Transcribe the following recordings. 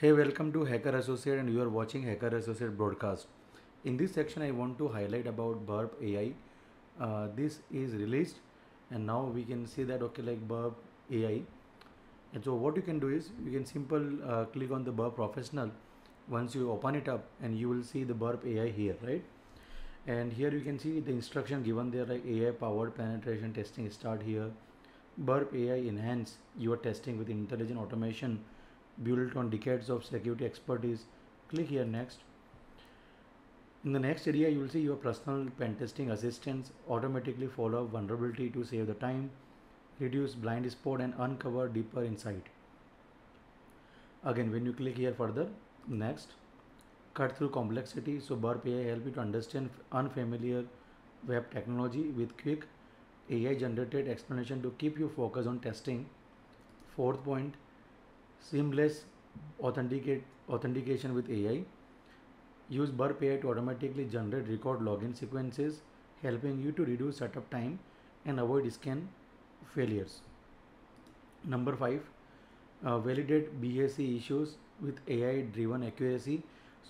Hey, welcome to Hacker Associate, and you are watching Hacker Associate broadcast. In this section, I want to highlight about Burp AI. This is released, and now we can see that okay, like Burp AI. And so what you can do is you can click on the Burp Professional. Once you open it up, and you will see the Burp AI here, right? And here you can see the instruction given there, like AI powered penetration testing start here. Burp AI enhance your testing with intelligent automation, built on decades of security expertise. Click here next. In the next area, you will see your personal pen testing assistance, automatically follow up vulnerability to save the time, reduce blind spot and uncover deeper insight. Again, when you click here further, next, cut through complexity. So Burp AI help you to understand unfamiliar web technology with quick AI generated explanation to keep you focused on testing. Fourth point, seamless authentication with AI. Use Burp AI to automatically generate record login sequences, helping you to reduce setup time and avoid scan failures. Number 5, validate BAC issues with AI-driven accuracy.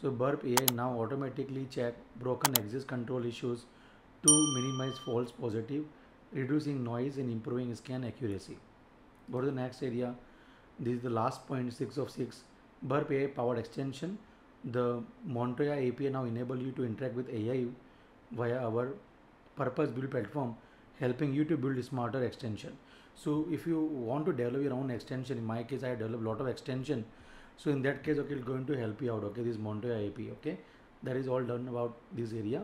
So Burp AI now automatically check broken access control issues to minimize false positive, reducing noise and improving scan accuracy. Go to the next area. This is the last point, 6 of 6. Burp AI powered extension. The Montoya API now enable you to interact with AI via our purpose-built platform, helping you to build smarter extension. So if you want to develop your own extension, in my case, I develop a lot of extension. So in that case, okay, it's going to help you out. Okay, this Montoya API. Okay, that is all done about this area.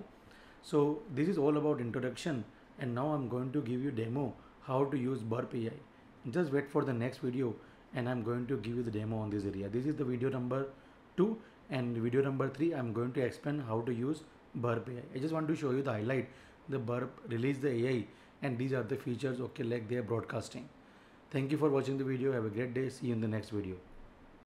So this is all about introduction, and now I'm going to give you demo how to use Burp AI. Just wait for the next video, and I'm going to give you the demo on this area. This is the video number 2, and video number 3, I'm going to explain how to use Burp AI. I just want to show you the highlight, the Burp release the AI, and these are the features, okay, like they are broadcasting. Thank you for watching the video. Have a great day. See you in the next video.